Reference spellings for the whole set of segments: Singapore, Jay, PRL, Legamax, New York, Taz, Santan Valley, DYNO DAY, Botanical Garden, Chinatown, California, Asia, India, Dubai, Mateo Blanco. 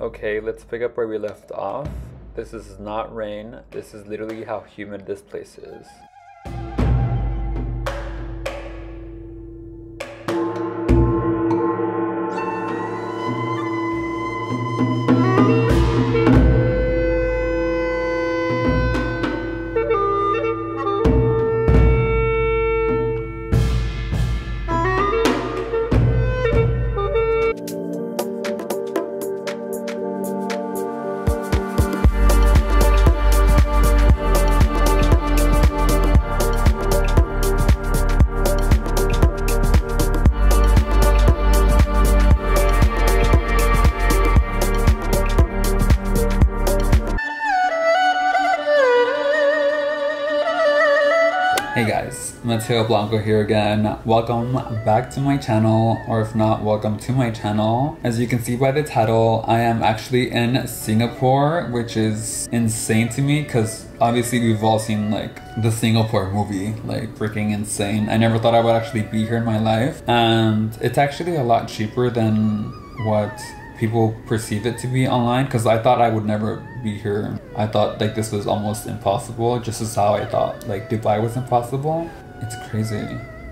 Okay, let's pick up where we left off. This is not rain. This is literally how humid this place is. Hey guys, Mateo Blanco here again. Welcome back to my channel, or if not, welcome to my channel. As you can see by the title, I am actually in Singapore, which is insane to me because obviously we've all seen like the Singapore movie, like freaking insane. I never thought I would actually be here in my life, and it's actually a lot cheaper than what people perceive it to be online, because I thought I would never be here. I thought like this was almost impossible, just as how I thought like Dubai was impossible. It's crazy.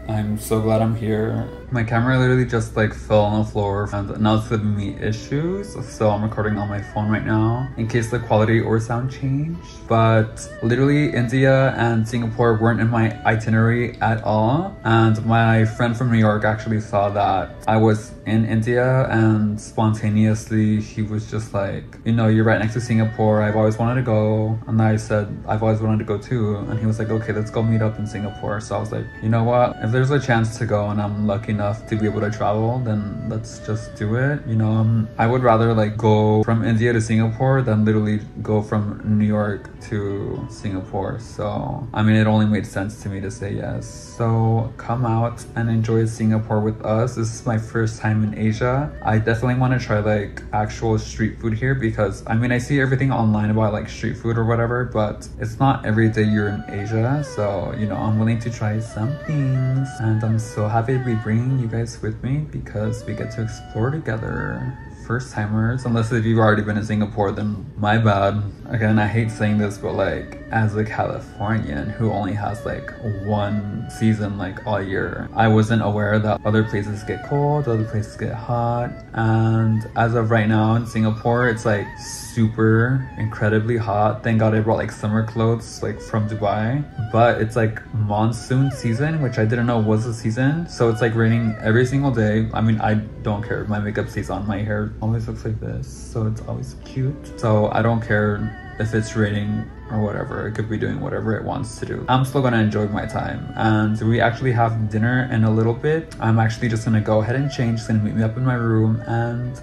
I'm so glad I'm here. My camera literally just like fell on the floor and now it's giving me issues, so I'm recording on my phone right now in case the quality or sound changed. But literally India and Singapore weren't in my itinerary at all, and my friend from New York actually saw that I was in India, and spontaneously he was just like, you know, you're right next to Singapore, I've always wanted to go. And I said, I've always wanted to go too. And he was like, okay, let's go meet up in Singapore. So I was like, you know what, if there's a chance to go and I'm lucky enough to be able to travel, then let's just do it, you know. I would rather like go from India to Singapore than literally go from New York to Singapore. So I mean, it only made sense to me to say yes. So come out and enjoy Singapore with us. This is my first time in Asia. I definitely want to try like actual street food here, because I mean, I see everything online about like street food or whatever, but it's not every day you're in Asia. So, you know, I'm willing to try some things, and I'm so happy to be bringing you guys with me because we get to explore together. First timers, unless if you've already been in Singapore, then my bad. Again, I hate saying this, but like as a Californian who only has like one season like all year, I wasn't aware that other places get cold, other places get hot. And as of right now in Singapore, it's like super incredibly hot. Thank God I brought like summer clothes like from Dubai, but it's like monsoon season, which I didn't know was a season. So it's like raining every single day. I mean, I don't care. My makeup stays on, my hair always looks like this, so it's always cute. So I don't care if it's raining or whatever, it could be doing whatever it wants to do. I'm still gonna enjoy my time, and we actually have dinner in a little bit. I'm actually just gonna go ahead and change. It's gonna meet me up in my room, and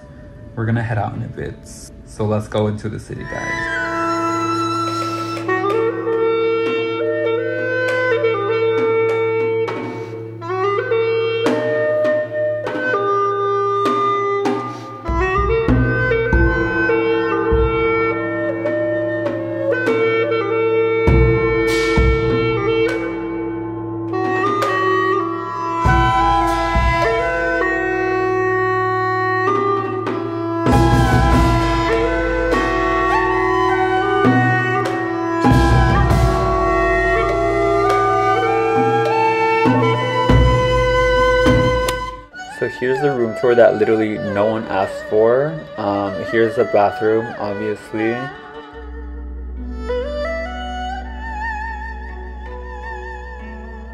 we're gonna head out in a bit. So let's go into the city, guys. Here's the room tour that literally no one asked for. Here's the bathroom, obviously.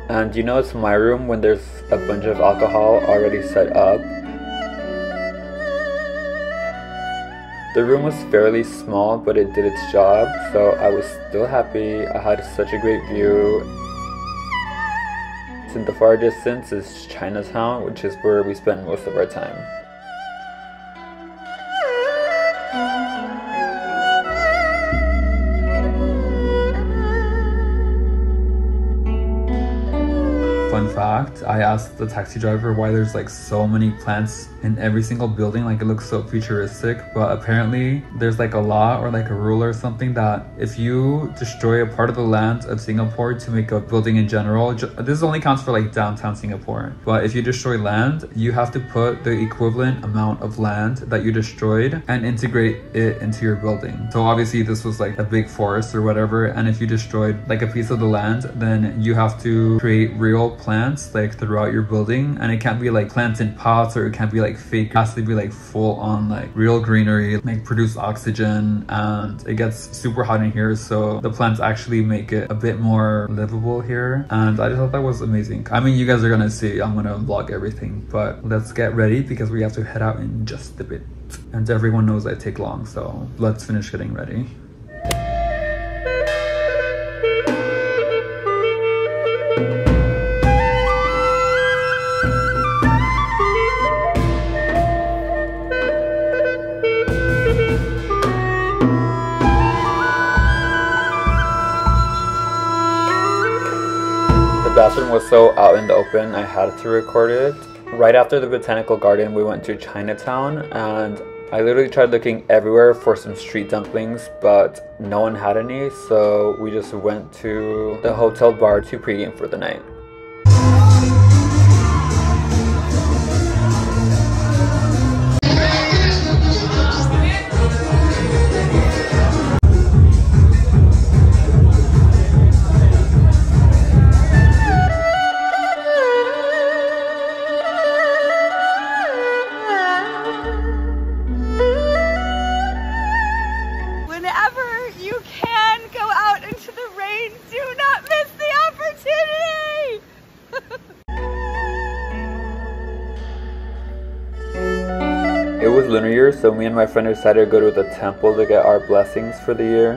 And you know it's my room when there's a bunch of alcohol already set up. The room was fairly small, but it did its job, so I was still happy. I had such a great view. In the far distance is Chinatown, which is where we spend most of our time. Fun fact, I asked the taxi driver why there's like so many plants in every single building. Like, it looks so futuristic, but apparently there's like a law or like a rule or something that if you destroy a part of the land of Singapore to make a building in general, this only counts for like downtown Singapore, but if you destroy land, you have to put the equivalent amount of land that you destroyed and integrate it into your building. So obviously this was like a big forest or whatever, and if you destroyed like a piece of the land, then you have to create real plants like throughout your building, and it can't be like plants in pots or it can't be like fake. It has to be like full on like real greenery, like produce oxygen. And it gets super hot in here, so the plants actually make it a bit more livable here, and I just thought that was amazing. I mean, you guys are gonna see, I'm gonna vlog everything, but let's get ready because we have to head out in just a bit, and everyone knows I take long, so let's finish getting ready. The bathroom was so out in the open, I had to record it. Right after the Botanical Garden, we went to Chinatown, and I literally tried looking everywhere for some street dumplings, but no one had any, so we just went to the hotel bar to pregame for the night. It was Lunar Year, so me and my friend decided to go to the temple to get our blessings for the year.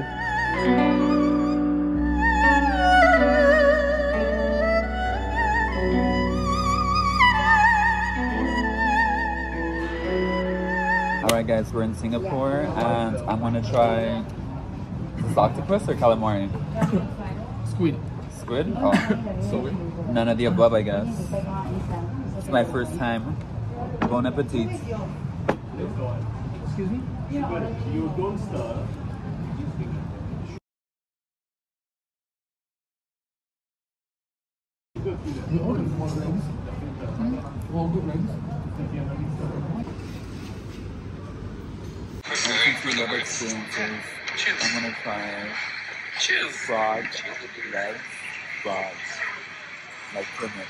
Alright guys, we're in Singapore, and I'm gonna try... Is this octopus or calamari? Squid. Squid? Oh. Squid? None of the above, I guess. It's my first time. Bon appetit. Excuse me? You don't stir. I'm gonna try frog legs, frogs, like goodness.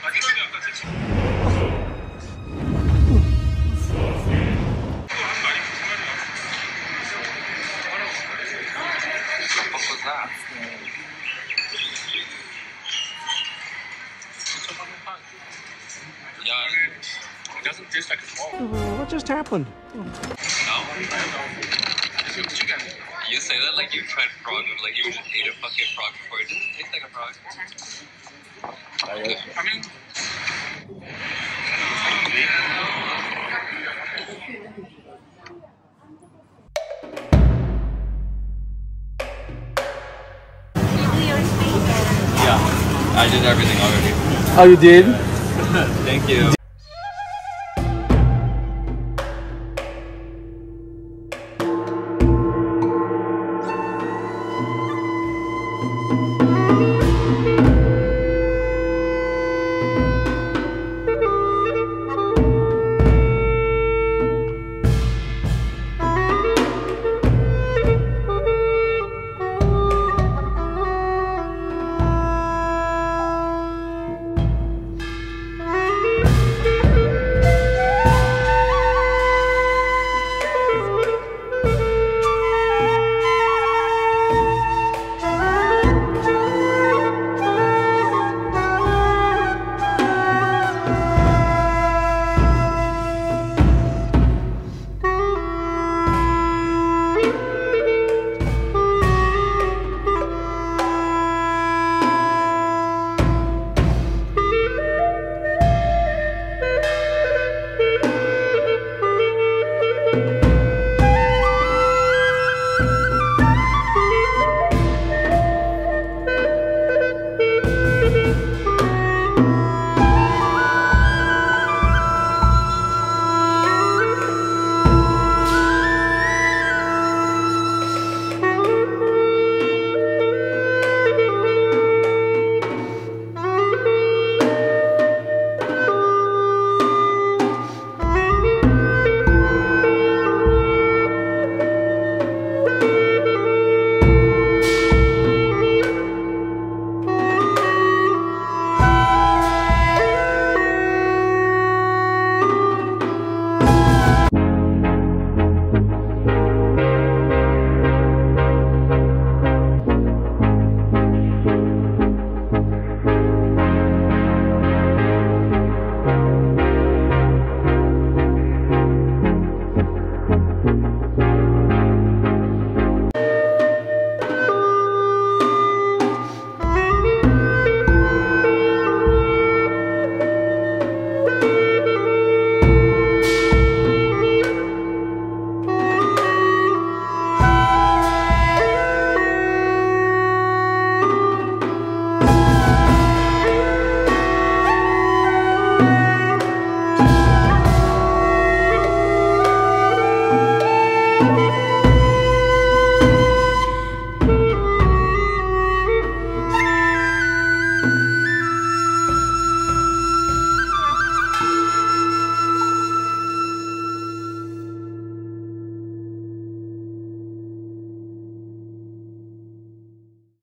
Like what just happened? No? You say that like you tried frog, like you just ate a fucking frog before. It doesn't taste like a frog. I mean... Yeah, I did everything already. Oh, you did? Thank you.